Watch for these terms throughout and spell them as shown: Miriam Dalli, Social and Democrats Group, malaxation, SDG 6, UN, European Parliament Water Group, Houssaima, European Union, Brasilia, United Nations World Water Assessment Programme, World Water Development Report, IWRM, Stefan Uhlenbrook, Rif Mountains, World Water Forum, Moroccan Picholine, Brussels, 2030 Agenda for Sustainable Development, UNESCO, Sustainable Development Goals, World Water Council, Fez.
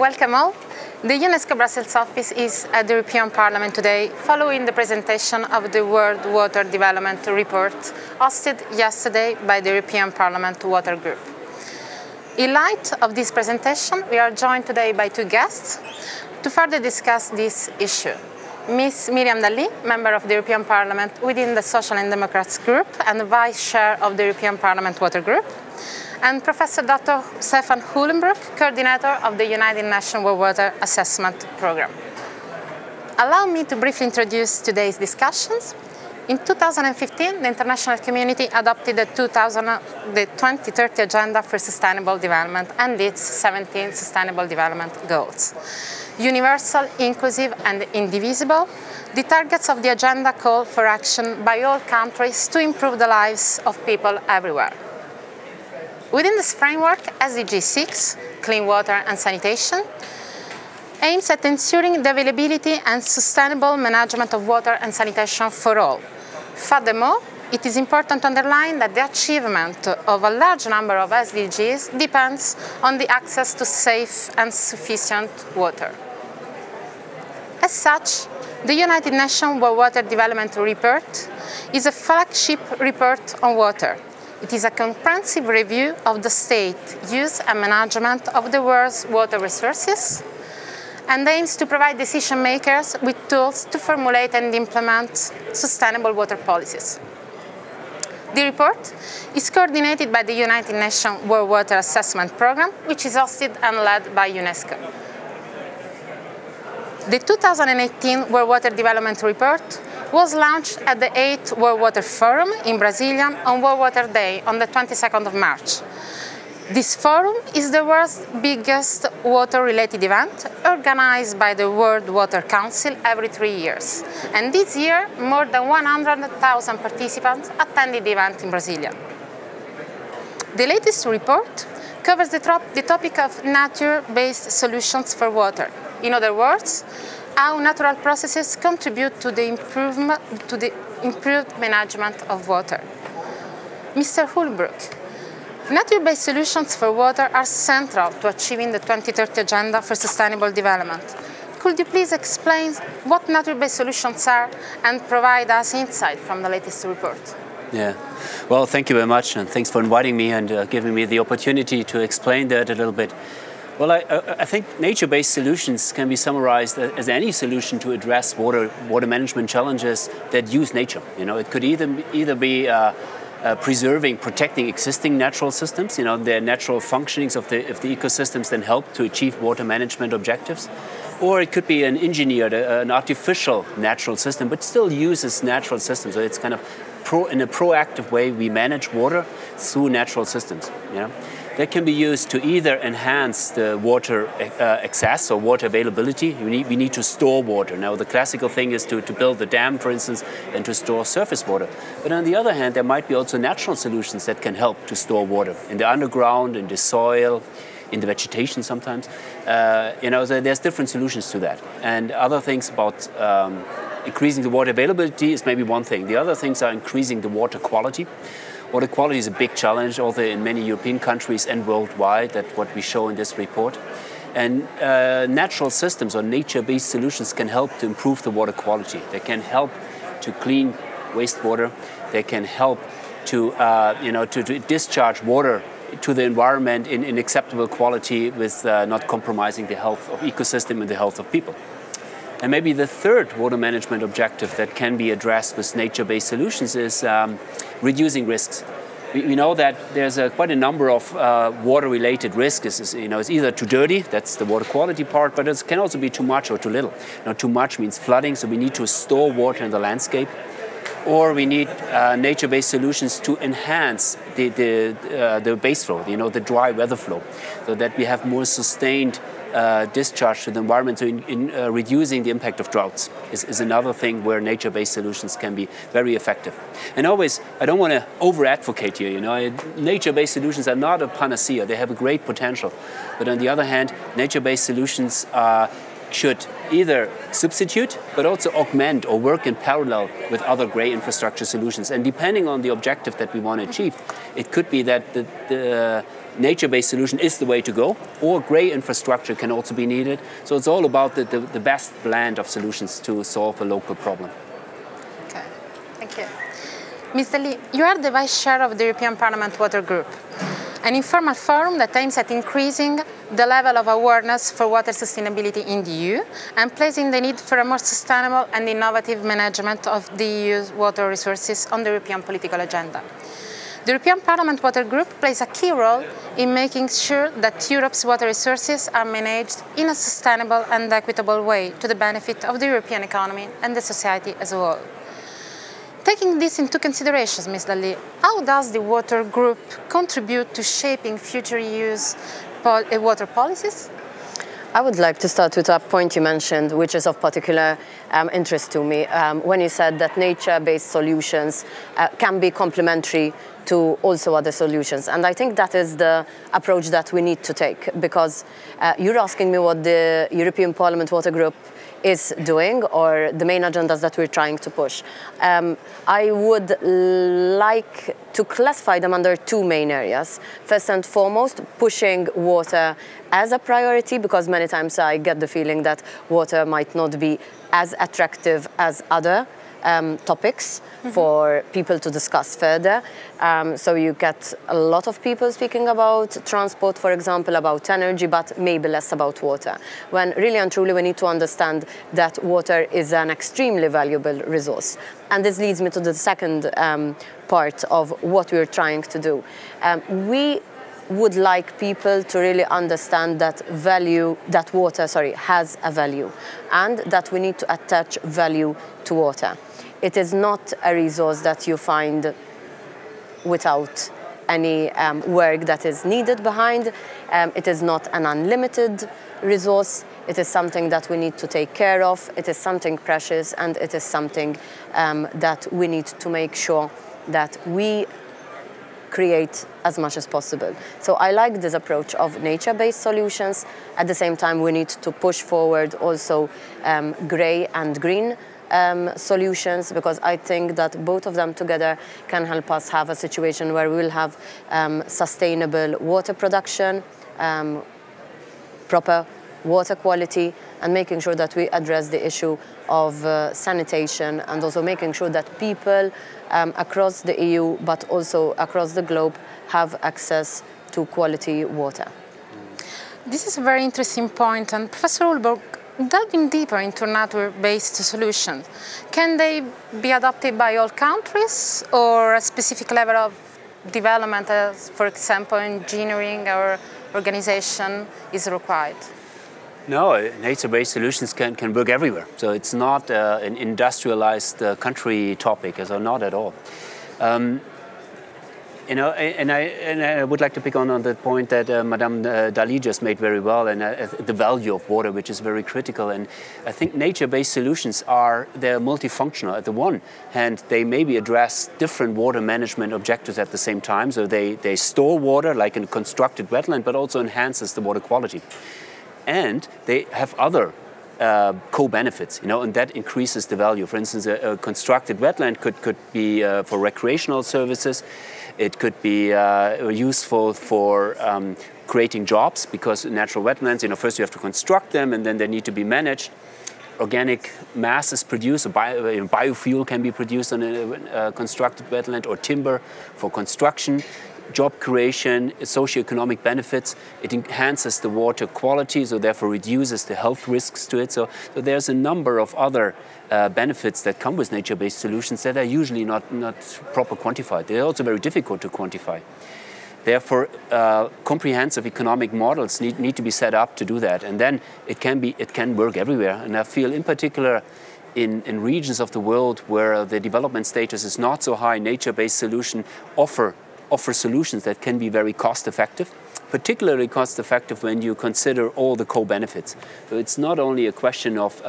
Welcome all. The UNESCO Brussels office is at the European Parliament today following the presentation of the World Water Development Report hosted yesterday by the European Parliament Water Group. In light of this presentation, we are joined today by two guests to further discuss this issue. Ms. Miriam Dalli, Member of the European Parliament within the Social and Democrats Group and Vice Chair of the European Parliament Water Group, and Professor Dr. Stefan Uhlenbrook, Coordinator of the United Nations World Water Assessment Programme. Allow me to briefly introduce today's discussions. In 2015, the international community adopted the 2030 Agenda for Sustainable Development and its 17 Sustainable Development Goals. Universal, inclusive and indivisible, the targets of the agenda call for action by all countries to improve the lives of people everywhere. Within this framework, SDG 6, clean water and sanitation, aims at ensuring the availability and sustainable management of water and sanitation for all. Furthermore, it is important to underline that the achievement of a large number of SDGs depends on the access to safe and sufficient water. As such, the United Nations World Water Development Report is a flagship report on water. It is a comprehensive review of the state, use and management of the world's water resources and aims to provide decision makers with tools to formulate and implement sustainable water policies. The report is coordinated by the United Nations World Water Assessment Programme, which is hosted and led by UNESCO. The 2018 World Water Development Report was launched at the 8th World Water Forum in Brasilia on World Water Day on the 22nd of March. This forum is the world's biggest water-related event organized by the World Water Council every 3 years. And this year, more than 100,000 participants attended the event in Brasilia. The latest report covers the topic of nature-based solutions for water. In other words, how natural processes contribute to the improved management of water. Mr. Uhlenbrook, nature-based solutions for water are central to achieving the 2030 Agenda for Sustainable Development. Could you please explain what nature-based solutions are and provide us insight from the latest report? Yeah, well, thank you very much, and thanks for inviting me and giving me the opportunity to explain that a little bit. Well, I think nature-based solutions can be summarized as any solution to address water management challenges that use nature. You know, it could either be preserving, protecting existing natural systems. You know, their natural functionings of the ecosystems then help to achieve water management objectives. Or it could be an engineered, an artificial natural system, but still uses natural systems. So it's kind of in a proactive way we manage water through natural systems. You know? That can be used to either enhance the water access or water availability. We need to store water. Now, the classical thing is to build a dam, for instance, and to store surface water. But on the other hand, there might be also natural solutions that can help to store water in the underground, in the soil, in the vegetation sometimes. You know, so there's different solutions to that. And other things about increasing the water availability is maybe one thing. The other things are increasing the water quality. Water quality is a big challenge, although in many European countries and worldwide, that's what we show in this report. And natural systems or nature-based solutions can help to improve the water quality. They can help to clean wastewater. They can help to, you know, to discharge water to the environment in acceptable quality with not compromising the health of ecosystem and the health of people. And maybe the third water management objective that can be addressed with nature-based solutions is reducing risks. We know that there's quite a number of water-related risks. It's, you know, it's either too dirty, that's the water quality part, but it can also be too much or too little. You know, too much means flooding, so we need to store water in the landscape. Or we need nature-based solutions to enhance the base flow, you know, the dry weather flow, so that we have more sustained discharge to the environment. So in reducing the impact of droughts is another thing where nature-based solutions can be very effective. And always, I don't want to over-advocate here, you know, nature-based solutions are not a panacea. They have a great potential. But on the other hand, nature-based solutions should either substitute, but also augment or work in parallel with other grey infrastructure solutions. And depending on the objective that we want to achieve, it could be that the nature-based solution is the way to go, or grey infrastructure can also be needed. So it's all about the best blend of solutions to solve a local problem. Okay, thank you. Ms. Dalli, you are the Vice Chair of the European Parliament Water Group, an informal forum that aims at increasing the level of awareness for water sustainability in the EU and placing the need for a more sustainable and innovative management of the EU's water resources on the European political agenda. The European Parliament Water Group plays a key role in making sure that Europe's water resources are managed in a sustainable and equitable way to the benefit of the European economy and the society as a whole. Taking this into consideration, Ms. Dalli, how does the Water Group contribute to shaping future EU's water policies? I would like to start with a point you mentioned, which is of particular interest to me, when you said that nature-based solutions can be complementary to also other solutions. And I think that is the approach that we need to take, because you're asking me what the European Parliament Water Group is doing, or the main agendas that we're trying to push. I would like to classify them under two main areas. First and foremost, pushing water as a priority, because many times I get the feeling that water might not be as attractive as other topics for people to discuss further. So you get a lot of people speaking about transport, for example, about energy, but maybe less about water. When really and truly we need to understand that water is an extremely valuable resource. And this leads me to the second part of what we're trying to do. We would like people to really understand that water has a value, and that we need to attach value to water. It is not a resource that you find without any work that is needed behind. It is not an unlimited resource. It is something that we need to take care of. It is something precious, and it is something that we need to make sure that we create as much as possible. So I like this approach of nature-based solutions. At the same time, we need to push forward also grey and green solutions, because I think that both of them together can help us have a situation where we will have sustainable water production, proper water quality, and making sure that we address the issue of sanitation, and also making sure that people across the EU but also across the globe have access to quality water. This is a very interesting point, and Professor Uhlenbrook, delving deeper into nature-based solutions, can they be adopted by all countries, or a specific level of development, as for example engineering or organization, is required? No, nature-based solutions can work everywhere. So it's not an industrialized country topic, so not at all. You know, and I would like to pick on the point that Madame Dalli just made very well, and the value of water, which is very critical. And I think nature-based solutions they're multifunctional. At the one hand, they maybe address different water management objectives at the same time. So they store water like in a constructed wetland, but also enhances the water quality. And they have other co-benefits, you know, and that increases the value. For instance, a constructed wetland could be for recreational services. It could be useful for creating jobs, because natural wetlands, you know, first you have to construct them and then they need to be managed. Organic mass is produced, biofuel can be produced on a constructed wetland, or timber for construction. Job creation, socioeconomic benefits, it enhances the water quality, so therefore reduces the health risks to it. So there's a number of other benefits that come with nature-based solutions that are usually not proper quantified. They're also very difficult to quantify. Therefore, comprehensive economic models need to be set up to do that. And then it can work everywhere. And I feel in particular in regions of the world where the development status is not so high, nature-based solution offer solutions that can be very cost-effective, particularly cost-effective when you consider all the co-benefits. So it's not only a question of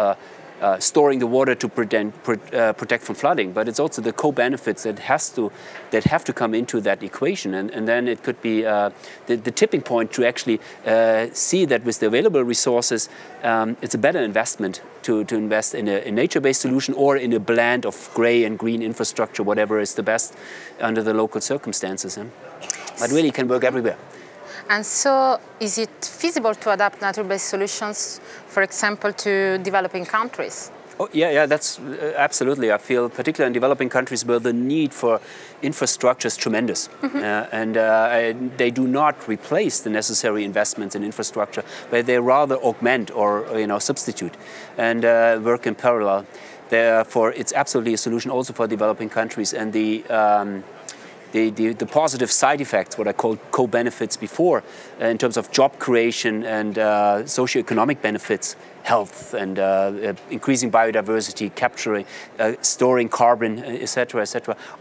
storing the water to protect from flooding, but it's also the co-benefits that have to come into that equation. And then it could be the tipping point to actually see that with the available resources, it's a better investment to invest in a nature-based solution, or in a blend of grey and green infrastructure, whatever is the best under the local circumstances. But really, it can work everywhere. And so is it feasible to adapt nature-based solutions, for example, to developing countries? Oh, yeah, that's absolutely. I feel particularly in developing countries where the need for infrastructure is tremendous. Mm-hmm. They do not replace the necessary investments in infrastructure, but they rather augment or substitute and work in parallel. Therefore, it's absolutely a solution also for developing countries. And the positive side effects, what I called co-benefits before, in terms of job creation and socioeconomic benefits, health and increasing biodiversity, capturing, storing carbon, etc.,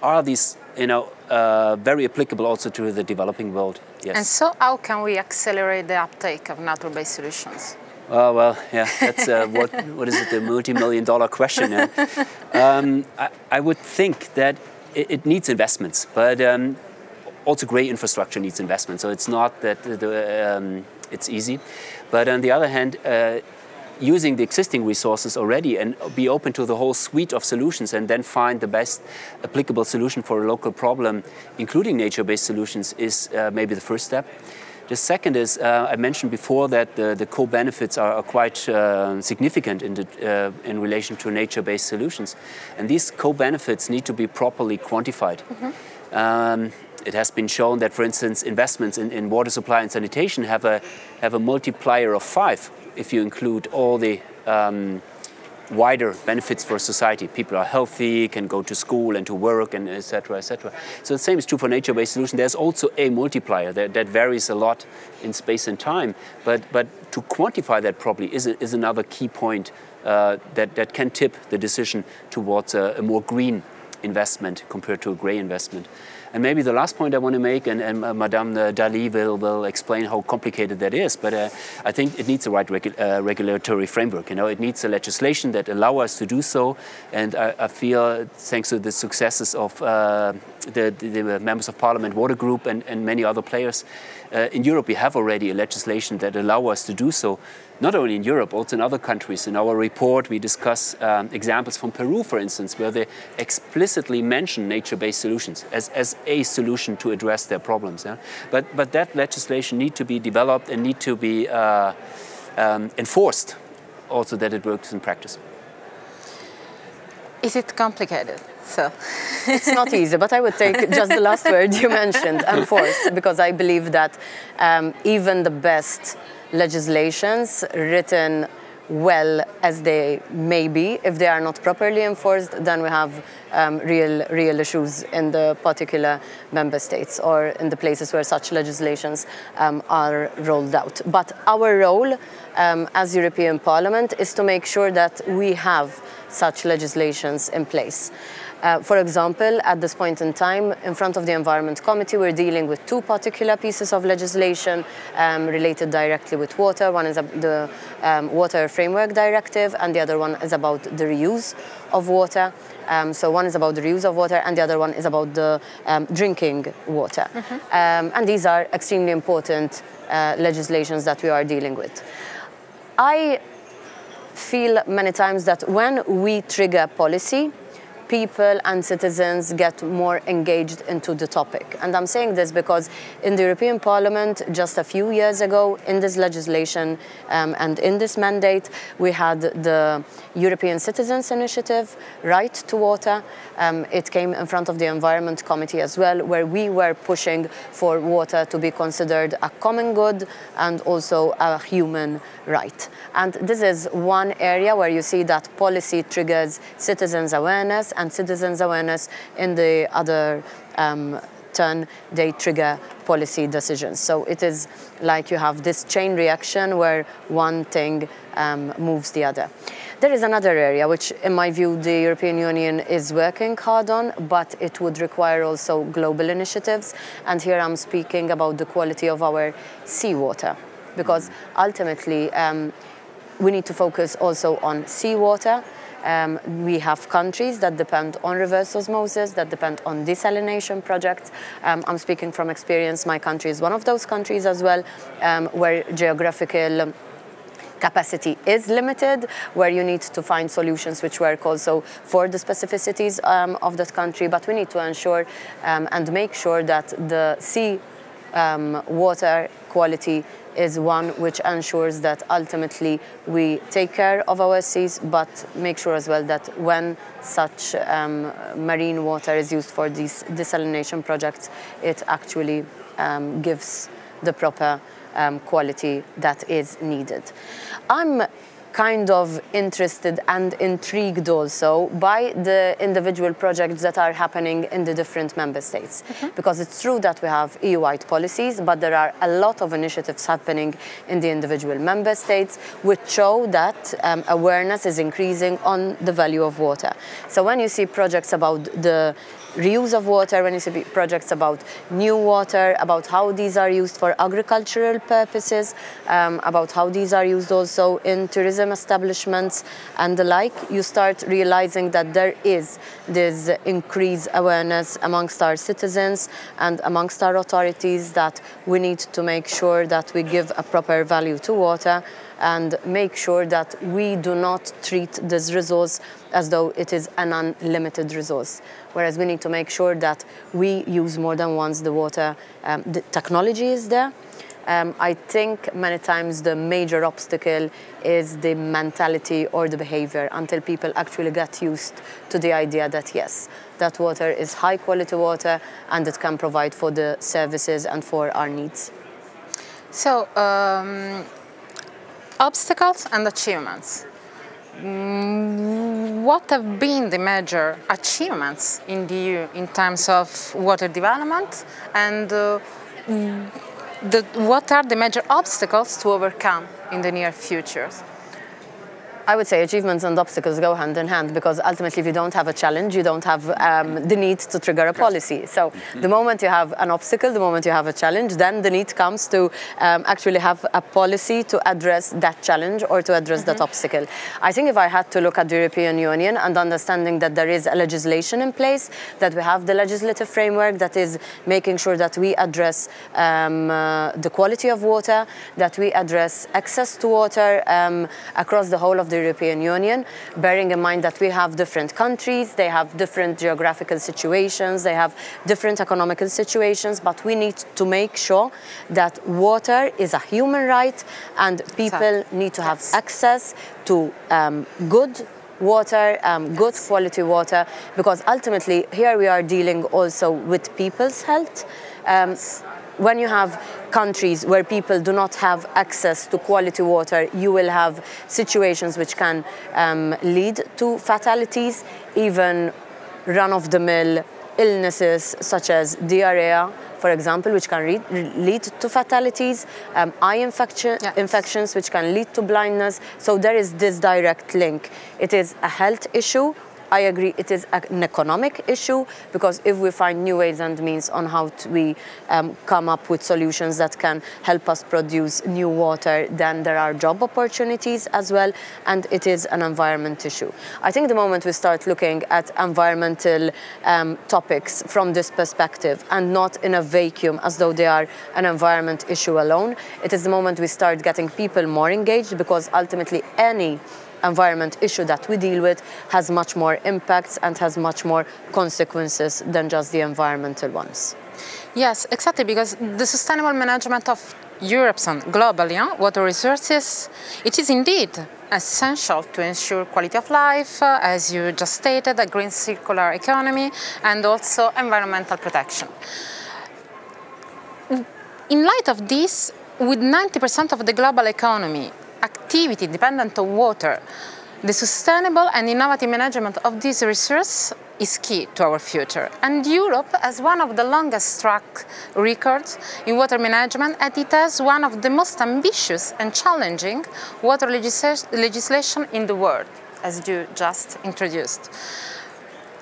are these very applicable also to the developing world. Yes. And so, how can we accelerate the uptake of nature-based solutions? Oh, well, yeah, that's what is it, the multi-million-dollar question? Yeah? I would think that it needs investments, but also great infrastructure needs investment. So it's not that it's easy. But on the other hand, using the existing resources already and be open to the whole suite of solutions and then find the best applicable solution for a local problem, including nature-based solutions, is maybe the first step. The second is, I mentioned before that the co-benefits are quite significant in relation to nature-based solutions. And these co-benefits need to be properly quantified. Mm-hmm. It has been shown that, for instance, investments in water supply and sanitation have a multiplier of 5 if you include all the wider benefits for society. People are healthy, can go to school and to work, and etc. So the same is true for nature-based solutions. There's also a multiplier that varies a lot in space and time. But to quantify that probably is another key point that can tip the decision towards a more green investment compared to a grey investment. And maybe the last point I want to make, and Madame Dalli will explain how complicated that is, but I think it needs the right regulatory framework. It needs a legislation that allows us to do so, and I feel, thanks to the successes of the Members of Parliament Water Group and many other players, in Europe we have already a legislation that allows us to do so, not only in Europe, also in other countries. In our report we discuss examples from Peru, for instance, where they explicitly mention nature-based solutions as a solution to address their problems. Yeah? But that legislation needs to be developed and need to be enforced, also that it works in practice. Is it complicated? So it's not easy, but I would take just the last word you mentioned, enforced, because I believe that even the best legislations written well as they may be, if they are not properly enforced, then we have real issues in the particular member states or in the places where such legislations are rolled out. But our role as European Parliament is to make sure that we have such legislations in place. For example, at this point in time, in front of the Environment Committee, we're dealing with 2 particular pieces of legislation related directly with water. One is the Water Framework Directive, and the other one is about the reuse of water. So one is about the reuse of water, and the other one is about the drinking water. Mm-hmm. And these are extremely important legislations that we are dealing with. I feel many times that when we trigger policy, people and citizens get more engaged into the topic. And I'm saying this because in the European Parliament, just a few years ago, in this legislation and in this mandate, we had the European Citizens Initiative, Right to Water. It came in front of the Environment Committee as well, where we were pushing for water to be considered a common good and also a human right. And this is one area where you see that policy triggers citizens' awareness, and citizens' awareness in the other turn, they trigger policy decisions. So it is like you have this chain reaction where one thing moves the other. There is another area which, in my view, the European Union is working hard on, but it would require also global initiatives. And here I'm speaking about the quality of our seawater, because ultimately we need to focus also on seawater. We have countries that depend on reverse osmosis, that depend on desalination projects. I'm speaking from experience. My country is one of those countries as well, where geographical capacity is limited, where you need to find solutions which work also for the specificities of that country. But we need to ensure and make sure that the sea water quality is one which ensures that ultimately we take care of our seas, but make sure as well that when such marine water is used for these desalination projects, it actually gives the proper quality that is needed. I'm kind of interested and intrigued also by the individual projects that are happening in the different member states. Because it's true that we have EU-wide policies, but there are a lot of initiatives happening in the individual member states which show that awareness is increasing on the value of water. So when you see projects about the reuse of water, when you see projects about new water, about how these are used for agricultural purposes, about how these are used also in tourism establishments and the like, you start realizing that there is this increased awareness amongst our citizens and amongst our authorities that we need to make sure that we give a proper value to water and make sure that we do not treat this resource as though it is an unlimited resource. Whereas we need to make sure that we use more than once the water. The technology is there. I think many times the major obstacle is the mentality or the behavior until people actually get used to the idea that yes, that water is high quality water and it can provide for the services and for our needs. So, obstacles and achievements. What have been the major achievements in the EU in terms of water development, and what are the major obstacles to overcome in the near future? I would say achievements and obstacles go hand in hand, because ultimately if you don't have a challenge, you don't have the need to trigger a policy. So the moment you have an obstacle, the moment you have a challenge, then the need comes to actually have a policy to address that challenge or to address that obstacle. I think if I had to look at the European Union and understanding that there is a legislation in place, that we have the legislative framework that is making sure that we address the quality of water, that we address access to water across the whole of the European Union, bearing in mind that we have different countries, they have different geographical situations, they have different economical situations, but we need to make sure that water is a human right and people need to have access to good water, good quality water, because ultimately here we are dealing also with people's health. When you have countries where people do not have access to quality water, you will have situations which can lead to fatalities, even run-of-the-mill illnesses such as diarrhea, for example, which can lead to fatalities, eye infections, which can lead to blindness. So there is this direct link. It is a health issue. I agree it is an economic issue, because if we find new ways and means on how we come up with solutions that can help us produce new water, then there are job opportunities as well, and it is an environment issue. I think the moment we start looking at environmental topics from this perspective and not in a vacuum as though they are an environment issue alone, it is the moment we start getting people more engaged, because ultimately any environment issue that we deal with has much more impacts and has much more consequences than just the environmental ones. Yes, exactly, because the sustainable management of Europe's and globally water resources, it is indeed essential to ensure quality of life, as you just stated, a green circular economy, and also environmental protection. In light of this, with 90% of the global economy activity dependent on water, the sustainable and innovative management of this resource is key to our future. And Europe has one of the longest track records in water management, and it has one of the most ambitious and challenging water legislation in the world, as you just introduced.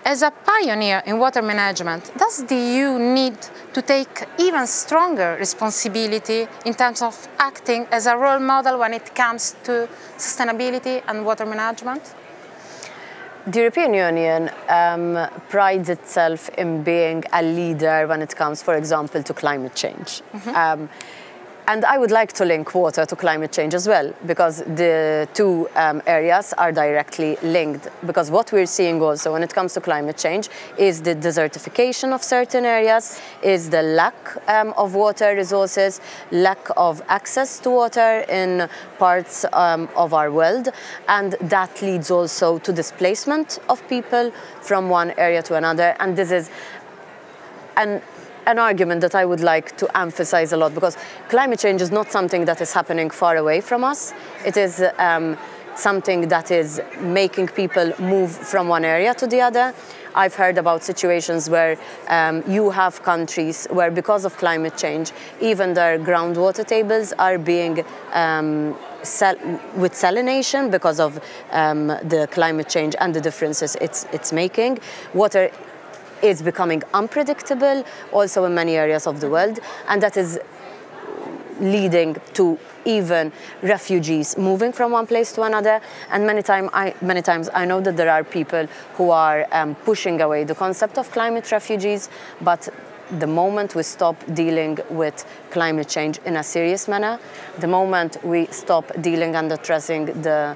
As a pioneer in water management, does the EU need to take even stronger responsibility in terms of acting as a role model when it comes to sustainability and water management? The European Union prides itself in being a leader when it comes, for example, to climate change. And I would like to link water to climate change as well, because the two areas are directly linked. Because what we're seeing also when it comes to climate change is the desertification of certain areas, is the lack of water resources, lack of access to water in parts of our world. And that leads also to displacement of people from one area to another. And this is an argument that I would like to emphasize a lot, because climate change is not something that is happening far away from us. It is something that is making people move from one area to the other. I've heard about situations where you have countries where, because of climate change, even their groundwater tables are being with salination because of the climate change and the differences it's making. Water is becoming unpredictable also in many areas of the world, and that is leading to even refugees moving from one place to another. And many times I know that there are people who are pushing away the concept of climate refugees, but the moment we stop dealing with climate change in a serious manner, the moment we stop dealing and addressing the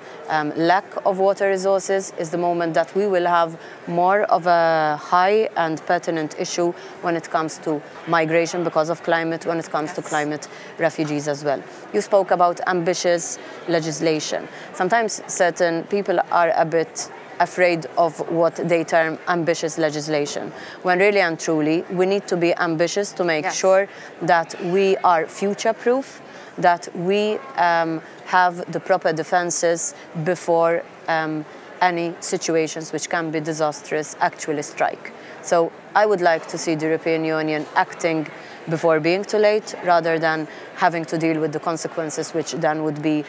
lack of water resources, is the moment that we will have more of a high and pertinent issue when it comes to migration because of climate, when it comes to climate refugees as well. You spoke about ambitious legislation. Sometimes certain people are a bit afraid of what they term ambitious legislation, when really and truly we need to be ambitious to make sure that we are future-proof, that we have the proper defenses before any situations which can be disastrous actually strike. So I would like to see the European Union acting before being too late, rather than having to deal with the consequences which then would be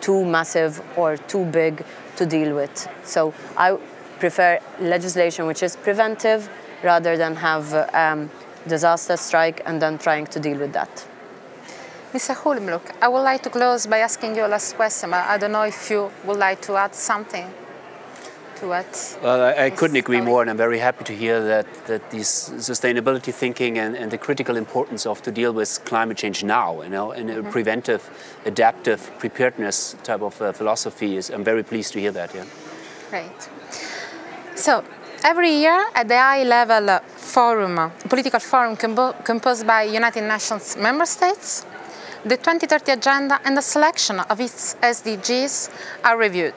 too massive or too big to deal with. So I prefer legislation which is preventive, rather than have disaster strike and then trying to deal with that. Mr. Uhlenbrook, I would like to close by asking you a last question. I don't know if you would like to add something. Well, I couldn't agree more, and I'm very happy to hear that this sustainability thinking and the critical importance of to deal with climate change now, you know, in a preventive, adaptive preparedness type of philosophy is. I'm very pleased to hear that. Yeah. Great. So, every year at the high-level forum, political forum composed by United Nations member states, the 2030 Agenda and the selection of its SDGs are reviewed.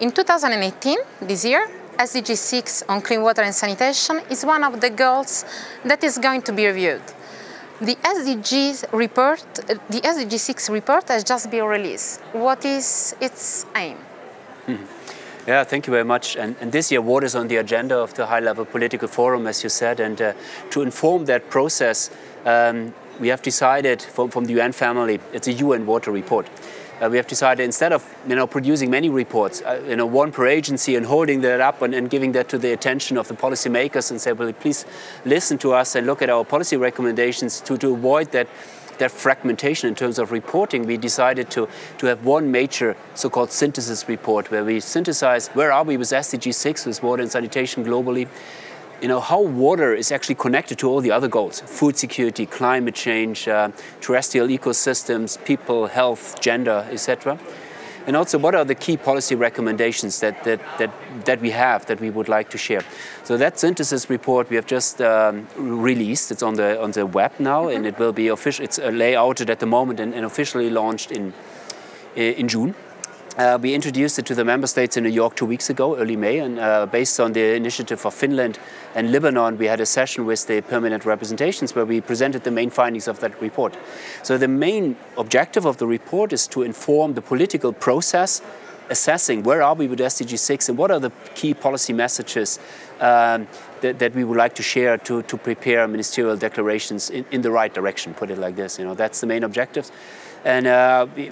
In 2018, this year, SDG 6 on clean water and sanitation is one of the goals that is going to be reviewed. The SDG 6 report has just been released. What is its aim? Yeah, thank you very much. And this year, water is on the agenda of the high-level political forum, as you said. And to inform that process, we have decided from the UN family, it's a UN water report. We have decided, instead of producing many reports, one per agency, and holding that up and giving that to the attention of the policymakers and say, well, please listen to us and look at our policy recommendations to avoid that fragmentation in terms of reporting, we decided to have one major so-called synthesis report where we synthesize where are we with SDG 6, with water and sanitation globally, how water is actually connected to all the other goals: food security, climate change, terrestrial ecosystems, people, health, gender, etc. And also, what are the key policy recommendations that we have that we would like to share? So that synthesis report we have just released. It's on the web now, and it will be official. It's layouted at the moment and officially launched in June. We introduced it to the member states in New York 2 weeks ago, early May, and based on the initiative of Finland and Lebanon, we had a session with the permanent representations where we presented the main findings of that report. So the main objective of the report is to inform the political process, assessing where are we with SDG 6 and what are the key policy messages that we would like to share to prepare ministerial declarations in the right direction, put it like this. That's the main objective. And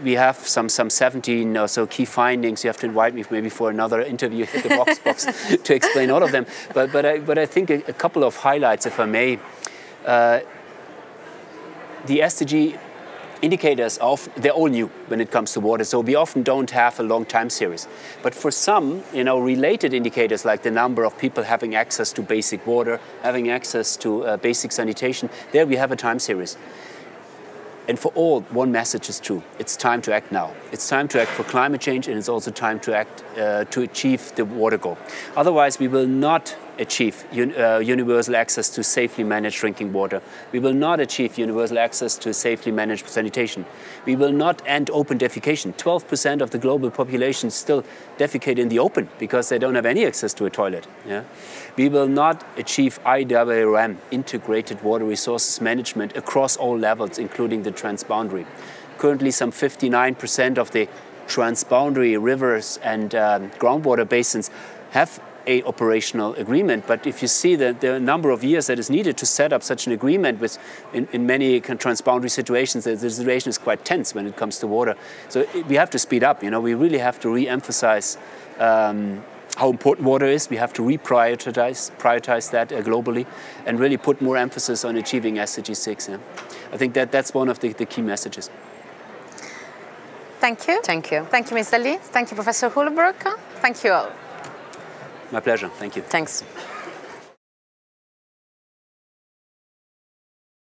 we have some 17 or so key findings. You have to invite me maybe for another interview at the box to explain all of them. But I think a couple of highlights, if I may. The SDG indicators, they're all new when it comes to water, so we often don't have a long time series. But for some, related indicators like the number of people having access to basic water, having access to basic sanitation, there we have a time series. And for all, one message is true. It's time to act now. It's time to act for climate change, and it's also time to act to achieve the water goal. Otherwise, we will not achieve universal access to safely managed drinking water. We will not achieve universal access to safely managed sanitation. We will not end open defecation. 12% of the global population still defecate in the open because they don't have any access to a toilet. Yeah? We will not achieve IWRM, integrated water resources management, across all levels, including the transboundary. Currently, some 59% of the transboundary rivers and groundwater basins have an operational agreement, but if you see that the number of years that is needed to set up such an agreement with, in many transboundary situations, the situation is quite tense when it comes to water. So we have to speed up, you know, we really have to re-emphasize how important water is. We have to reprioritize that globally and really put more emphasis on achieving SDG 6. Yeah? I think that's one of the key messages. Thank you. Thank you. Thank you, Ms. Dalli. Thank you, Professor Uhlenbrook. Thank you all. My pleasure. Thank you. Thanks.